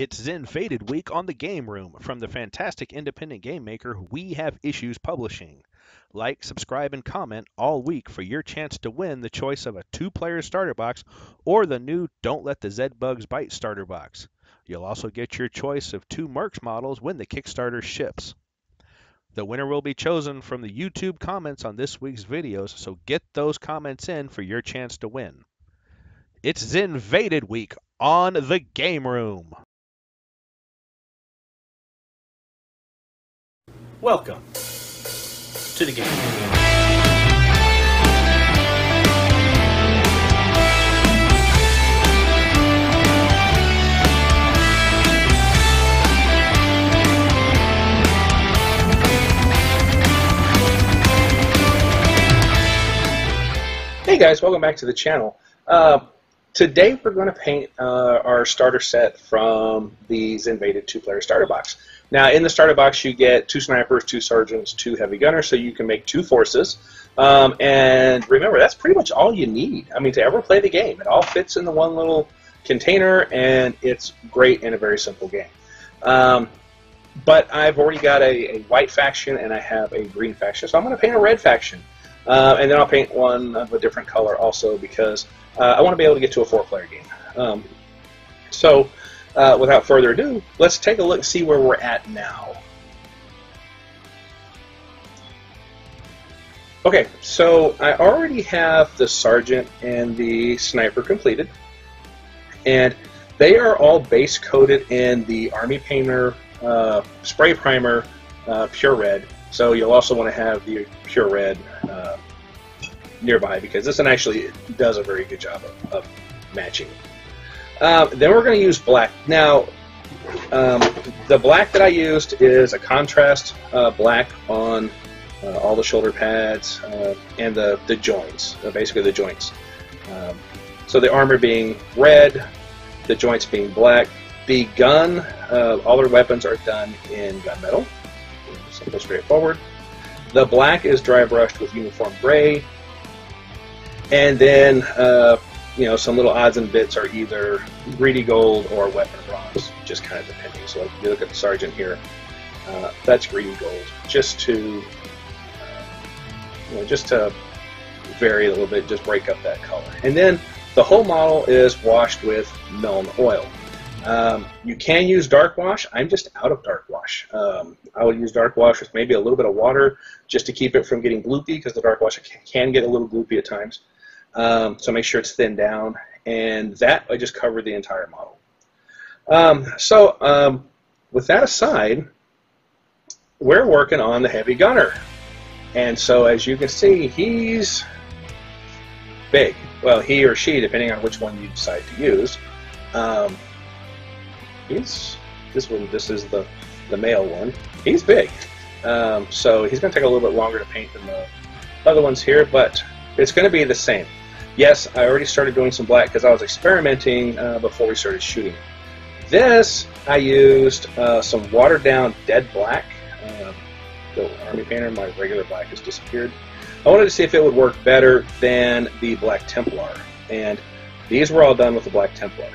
It's ZynVaded! Week on the Game Room from the fantastic independent game maker We Have Issues Publishing. Like, subscribe, and comment all week for your chance to win the choice of a 2-player starter box or the new Don't Let the Zed Bugs Bite starter box. You'll also get your choice of 2 Mercs models when the Kickstarter ships. The winner will be chosen from the YouTube comments on this week's videos, so get those comments in for your chance to win. It's ZynVaded! Week on the Game Room! Welcome to the game. Hey guys, welcome back to the channel. Today we're going to paint our starter set from the ZynVaded! 2-player starter box. Now, in the starter box, you get 2 snipers, 2 sergeants, 2 heavy gunners, so you can make 2 forces. And remember, that's pretty much all you need. I mean, to ever play the game, it all fits in the one little container, and it's great in a very simple game. But I've already got a white faction, and I have a green faction, so I'm going to paint a red faction. And then I'll paint one of a different color also, because I want to be able to get to a 4-player game. Without further ado, let's take a look and see where we're at now. Okay, so I already have the sergeant and the sniper completed, and they are all base coated in the Army Painter spray primer pure red. So you'll also want to have the pure red nearby, because this one actually does a very good job of matching. Then we're going to use black. Now, the black that I used is a contrast black on all the shoulder pads and the joints, basically the joints. So the armor being red, the joints being black. The gun, all their weapons are done in gunmetal. Simple, straightforward. The black is dry brushed with uniform gray. And then you know, some little odds and bits are either greedy gold or weapon bronze, just kind of depending. So if you look at the sergeant here, that's greedy gold, just to just to vary a little bit, just break up that color. And then the whole model is washed with Nuln Oil. You can use dark wash. I'm just out of dark wash. I will use dark wash with maybe a little bit of water just to keep it from getting gloopy, because the dark wash can get a little gloopy at times. So make sure it's thinned down, and that I just covered the entire model. With that aside, we're working on the heavy gunner, and so as you can see, he's big. Well, he or she, depending on which one you decide to use. He's this one. This is the male one. He's big, so he's going to take a little bit longer to paint than the other ones here, but it's going to be the same. Yes, I already started doing some black because I was experimenting before we started shooting. This, I used some watered-down dead black. The Army Painter, my regular black, has disappeared. I wanted to see if it would work better than the Black Templar, and these were all done with the Black Templar.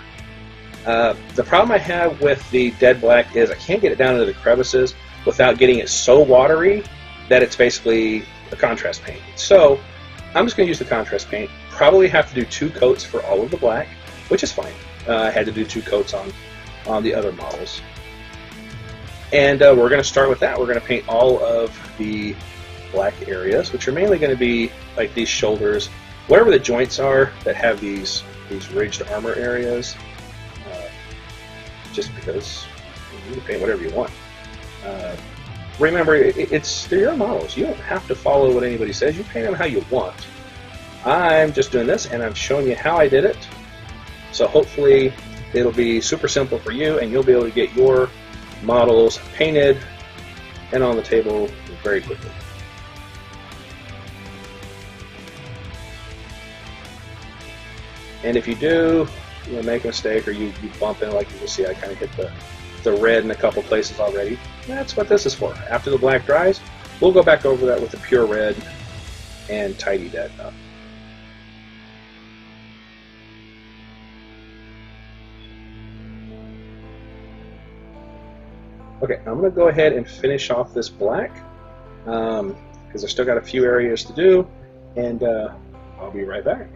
The problem I have with the dead black is I can't get it down into the crevices without getting it so watery that it's basically a contrast paint. So I'm just going to use the contrast paint. Probably have to do 2 coats for all of the black, which is fine. I had to do 2 coats on the other models. And we're going to start with that. We're going to paint all of the black areas, which are mainly going to be like these shoulders, whatever the joints are that have these ridged armor areas, just because you can paint whatever you want. Remember, they're your models. You don't have to follow what anybody says. You paint them how you want. I'm just doing this, and I'm showing you how I did it. So hopefully it'll be super simple for you, and you'll be able to get your models painted and on the table very quickly. And if you do, make a mistake, or you bump in, like you can see, I kind of hit the red in a couple places already. That's what this is for. After the black dries, we'll go back over that with the pure red and tidy that up. Okay, I'm going to go ahead and finish off this black, because I've still got a few areas to do, and I'll be right back.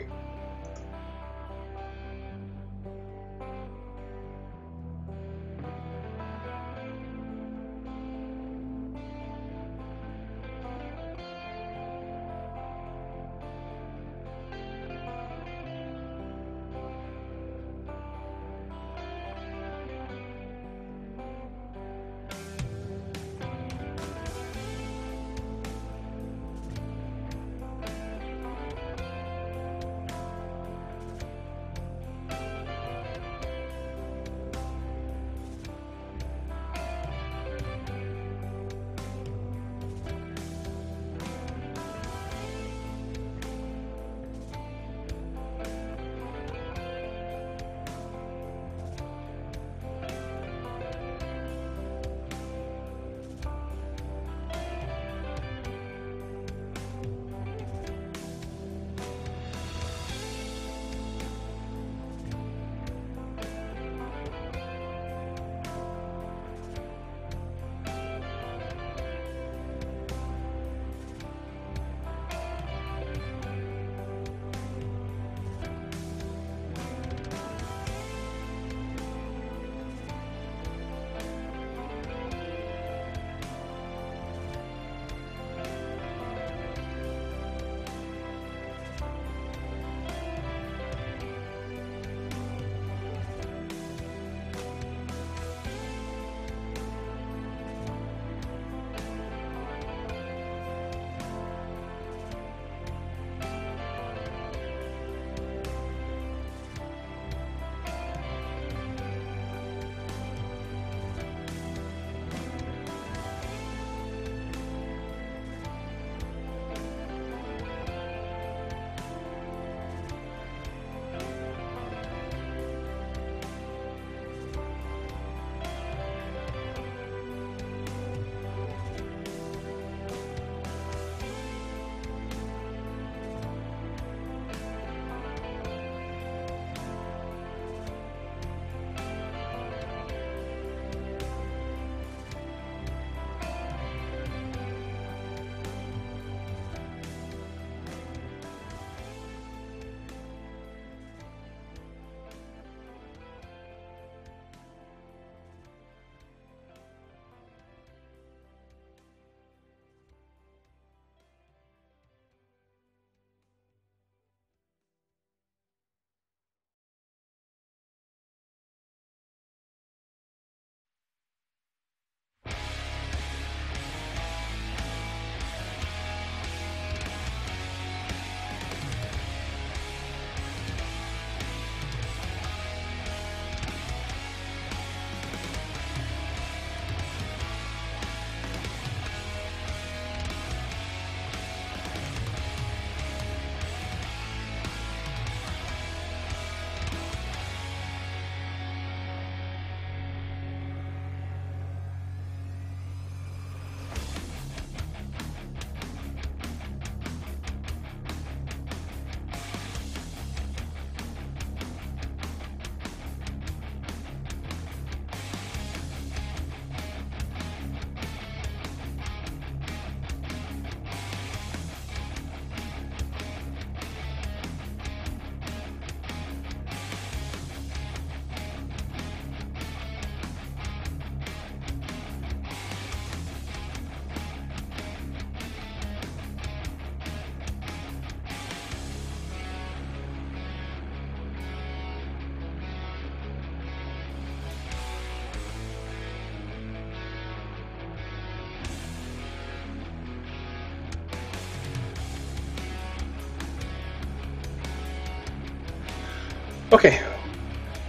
Okay,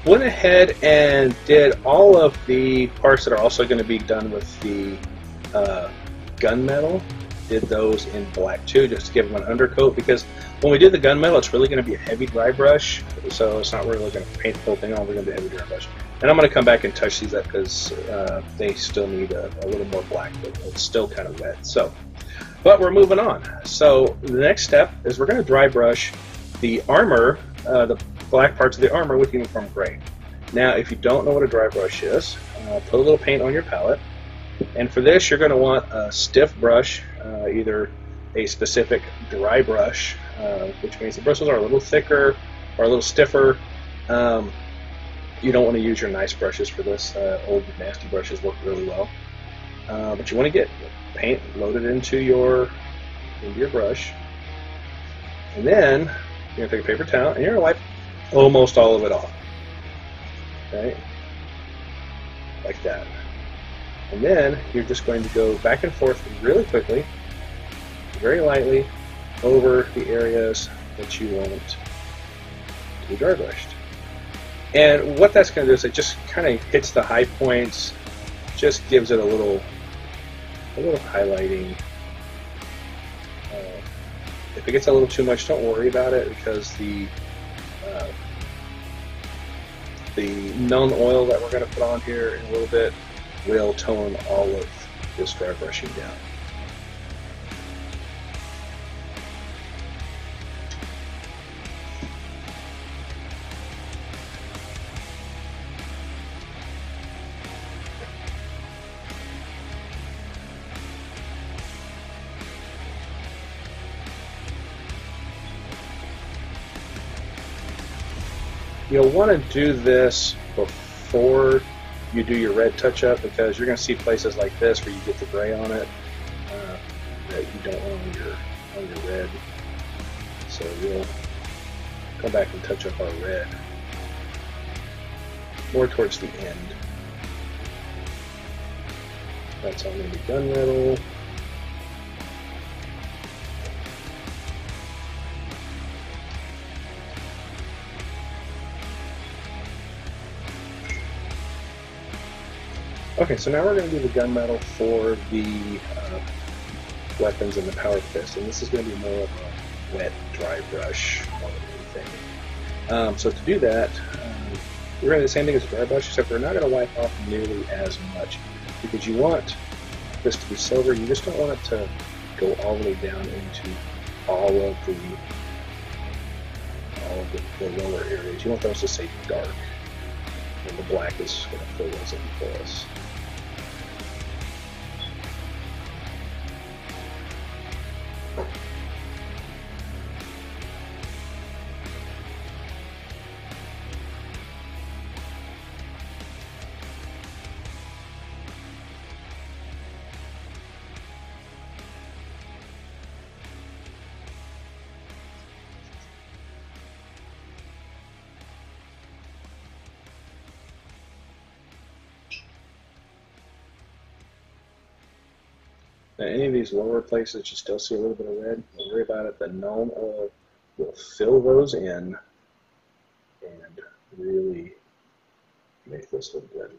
went ahead and did all of the parts that are also going to be done with the gunmetal. Did those in black too, just to give them an undercoat, because when we do the gunmetal, it's really going to be a heavy dry brush, so it's not really going to paint the whole thing on. We're going to do a heavy dry brush. And I'm going to come back and touch these up because they still need a little more black, but it's still kind of wet. So, but we're moving on. So the next step is we're going to dry brush the armor, the black parts of the armor with uniform gray. Now, if you don't know what a dry brush is, put a little paint on your palette, And for this, you're going to want a stiff brush, either a specific dry brush, which means the bristles are a little thicker or a little stiffer. You don't want to use your nice brushes for this. Old nasty brushes work really well. But you want to get paint loaded into your brush. And then you're going to take a paper towel and you're going to wipe almost all of it off. Okay? Like that. And then you're just going to go back and forth really quickly, very lightly, over the areas that you want to be dry brushed. And what that's going to do is it just kind of hits the high points, just gives it a little highlighting. If it gets a little too much, don't worry about it, because the Nuln Oil that we're going to put on here in a little bit will tone all of this dry brushing down. You'll want to do this before you do your red touch-up, because you're going to see places like this where you get the gray on it that you don't want on your red. So we'll come back and touch up our red more towards the end. That's all going to be gunmetal. Okay, so now we're going to do the gunmetal for the weapons and the power fist, and this is going to be more of a wet, dry brush more than anything. So to do that, we're going to do the same thing as a dry brush, except we're not going to wipe off nearly as much, because you want this to be silver. You just don't want it to go all the way down into all of the lower areas. You want those to stay dark, and the black is going to fill those in for us. Now, any of these lower places you still see a little bit of red, don't worry about it. The Nuln Oil will fill those in and really make this look good.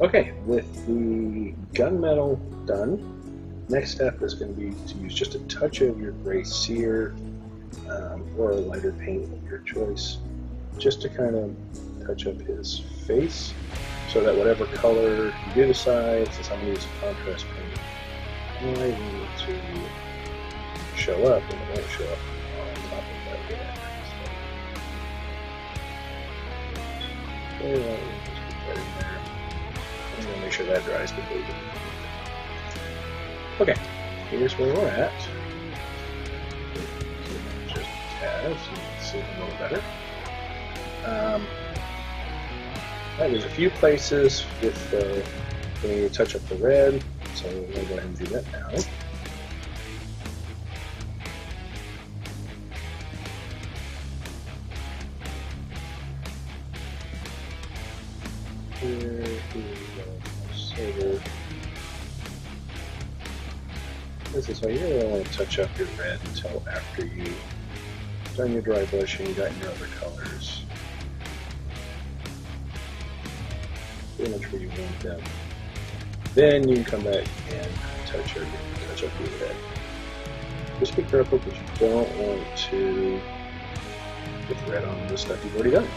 Okay, with the gunmetal done, next step is going to be to use just a touch of your gray cere or a lighter paint of your choice, just to kind of touch up his face, so that whatever color you do decide, since I'm going to use a contrast paint, I need to show up, and it won't show up on top of that yet. So, anyway, just put that in there. I'm just going to make sure that dries completely. Okay, here's where we're at. Just tab so you can see a little better. There's a few places with the we need to touch up the red, so we'll go ahead and do that now. Here, this is why you don't want to touch up your red until after you've done your dry brushing and gotten your other colors. Pretty much where you want them. Then you can come back and touch up your red. Just be careful because you don't want to put red on the stuff you've already done.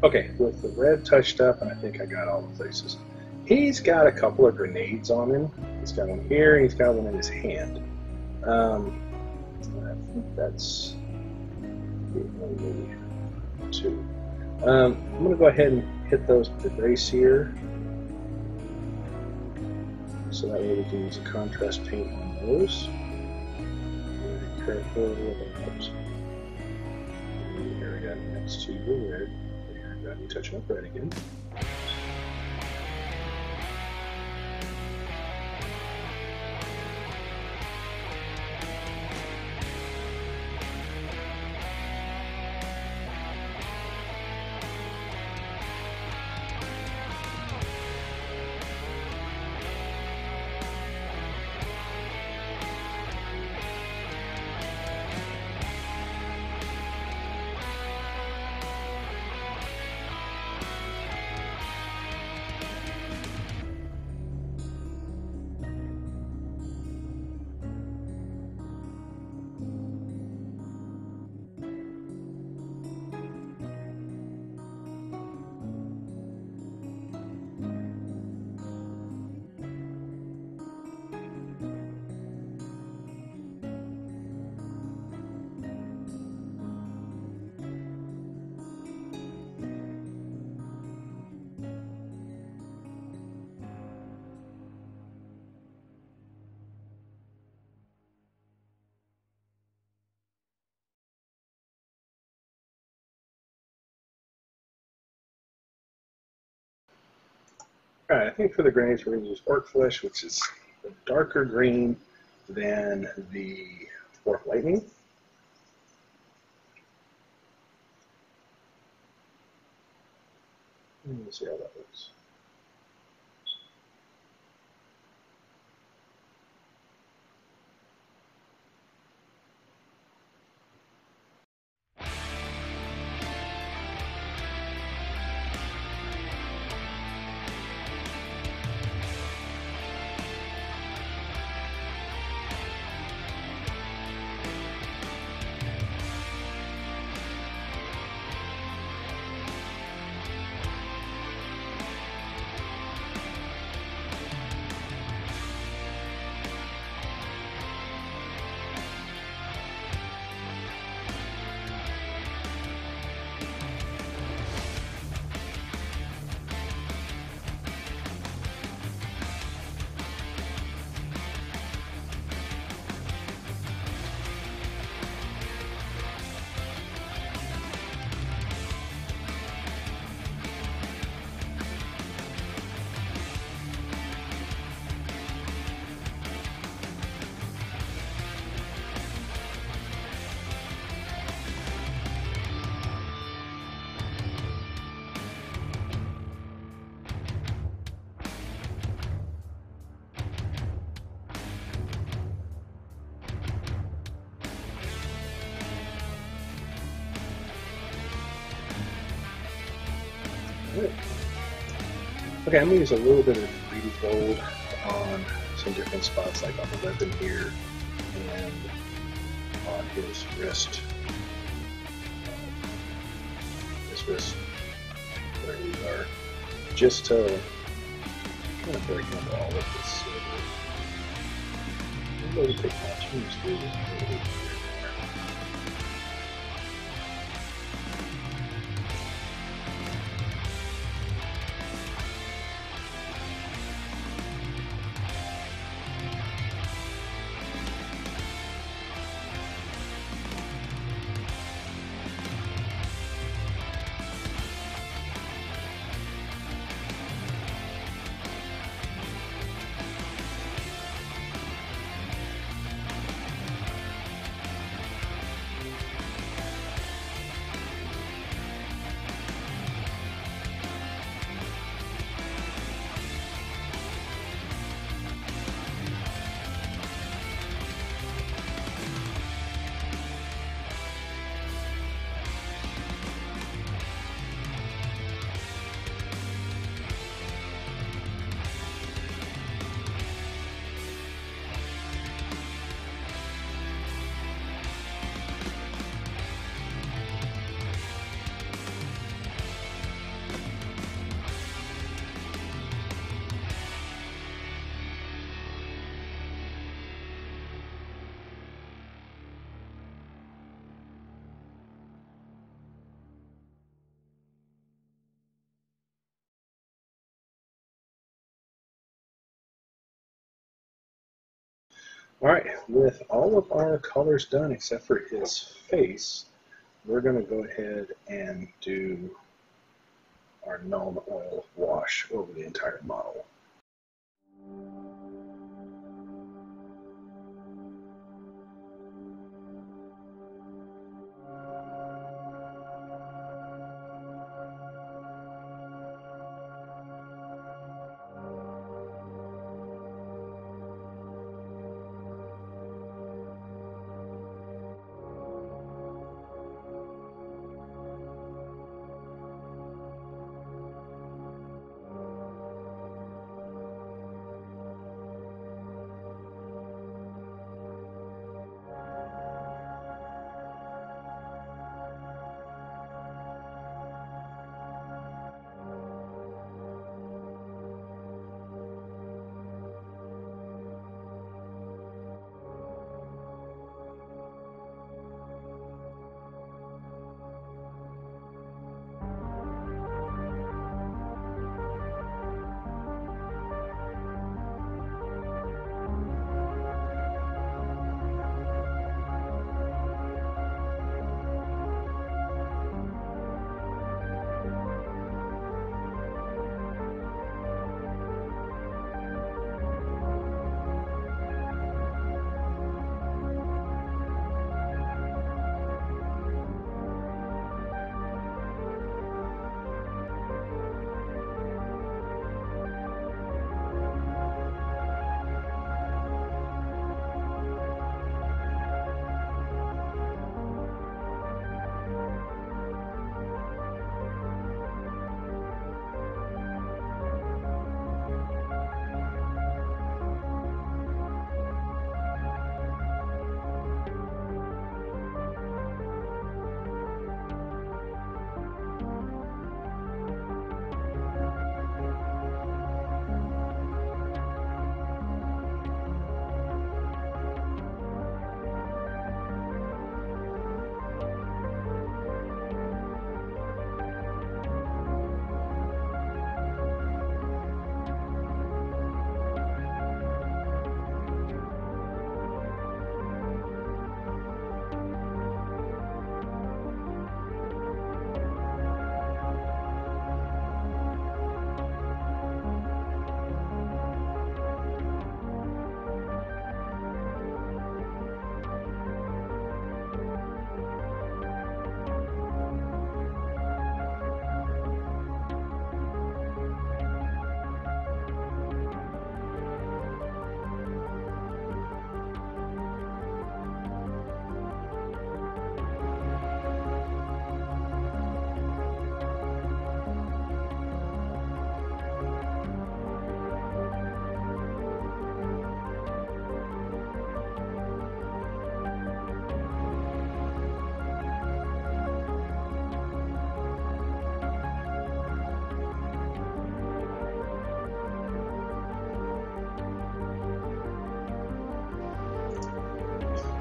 Okay, with the red touched up, and I think I got all the places. He's got a couple of grenades on him. He's got one here, and he's got one in his hand. I think that's maybe two. I'm going to go ahead and hit those with the brazier, so that way we can use a contrast paint on those. Very careful. Here we go, next to the red. Got me touching up red again. Alright, I think for the grenades we're going to use Orc Flesh, which is a darker green than the Orc Lightning. Let's see how that looks. good. Okay, I'm going to use a little bit of Greedy Gold on some different spots, like on the weapon here and on his wrist. His wrist, where we are, just to kind of break into all of this silver. I'm going to take my team's through this really. Alright, with all of our colors done except for his face, we're going to go ahead and do our Nuln Oil wash over the entire model.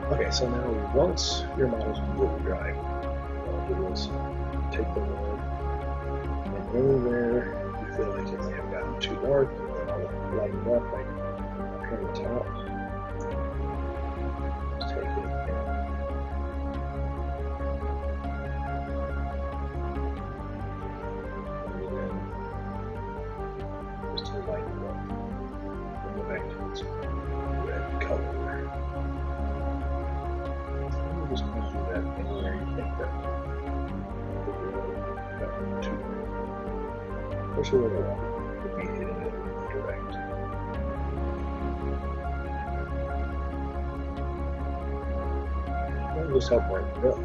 Okay, so now once your models will dry, all you do is take the wood and anywhere you feel like you may have gotten too dark, you want to lighten it up, like up here on the top. Just take it again. Just to lighten it up and go back to its red color. Just going to do that anywhere you think that would be too. Push a little along, would be hitting it in the direct. That'll just help lighten it up.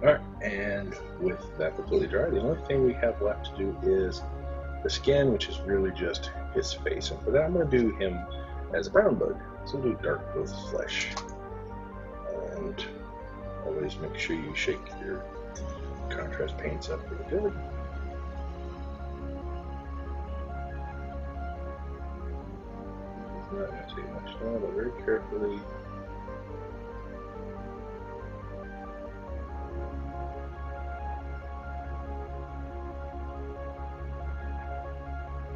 Alright, and with that completely dry, the only thing we have left to do is the skin, which is really just his face. And for that, I'm going to do him as a brown bug. So we'll do dark growth flesh. And always make sure you shake your contrast paints up really good. It's not going to take much time, but very carefully.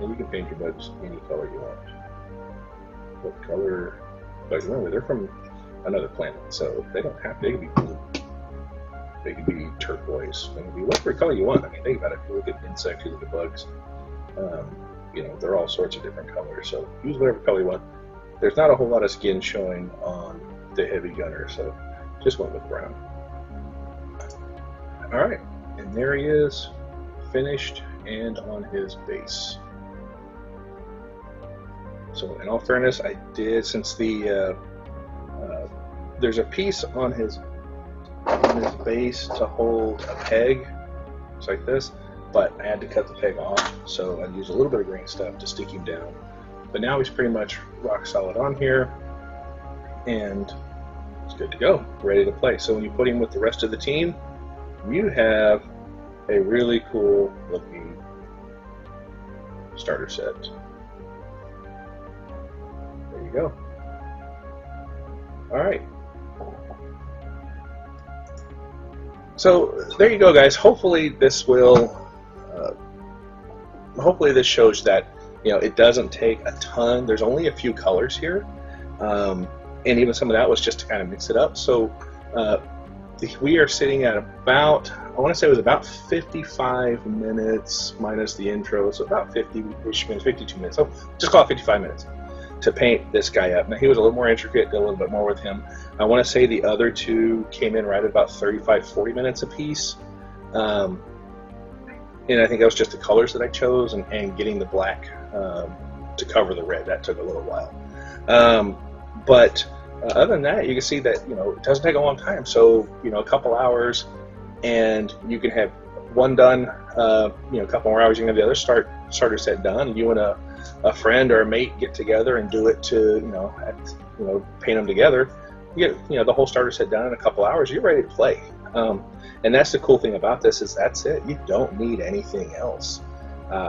And you can paint your bugs any color you want. What color? But remember, they're from another planet, so they don't have to. They can be blue. They can be turquoise. They can be whatever color you want. I mean, think about it. If you look at insects, you look at bugs. You know, they're all sorts of different colors. So use whatever color you want. There's not a whole lot of skin showing on the heavy gunner, so just went with brown. All right, and there he is, finished and on his base. So in all fairness, I did, since the there's a piece on his base to hold a peg, just like this, but I had to cut the peg off, so I used a little bit of green stuff to stick him down. But now he's pretty much rock solid on here, and it's good to go, ready to play. So when you put him with the rest of the team, you have a really cool looking starter set. There you go. All right. So there you go, guys. Hopefully this will, hopefully this shows that, you know, it doesn't take a ton. There's only a few colors here. And even some of that was just to kind of mix it up. So we are sitting at about, I want to say it was about 55 minutes minus the intro. So about 50-ish minutes, 52 minutes. So just call it 55 minutes. To paint this guy up. Now he was a little more intricate, did a little bit more with him. I want to say the other two came in right at about 35-40 minutes a piece. And I think that was just the colors that I chose and getting the black to cover the red. That took a little while. But other than that, you can see that, you know, it doesn't take a long time. So, you know, a couple hours and you can have one done, you know, a couple more hours, you can have the other starter set done. You want to a friend or a mate get together and do it to, paint them together, you get, the whole starter set done in a couple hours, you're ready to play. And that's the cool thing about this is that's it. You don't need anything else.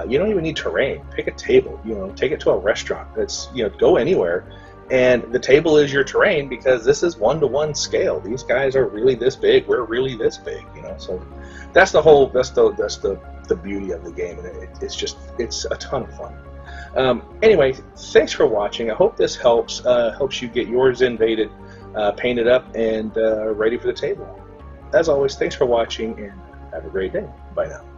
You don't even need terrain. Pick a table, take it to a restaurant. It's, go anywhere. And the table is your terrain because this is one-to-one scale. These guys are really this big. We're really this big, So that's the whole, that's the beauty of the game. And it's just, it's a ton of fun. Anyway, thanks for watching. I hope this helps, helps you get yours ZynVaded, painted up and ready for the table. As always, thanks for watching and have a great day. Bye now.